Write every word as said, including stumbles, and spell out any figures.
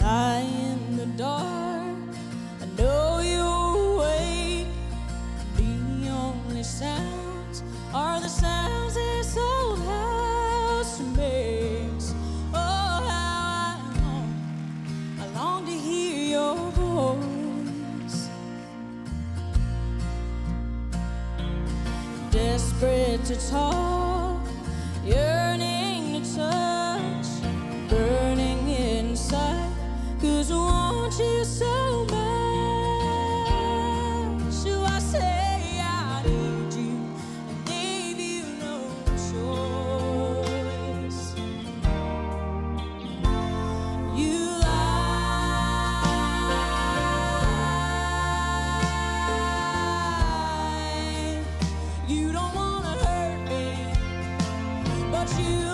Lie in the dark, I know you're awake. The only sounds are the sounds this old house makes. Oh, how I long, I long to hear your voice. Desperate to talk, yearning to touch, burning inside. 'Cause I want you so much. So I say I need you and leave you no choice. You lie. You don't wanna hurt me, but you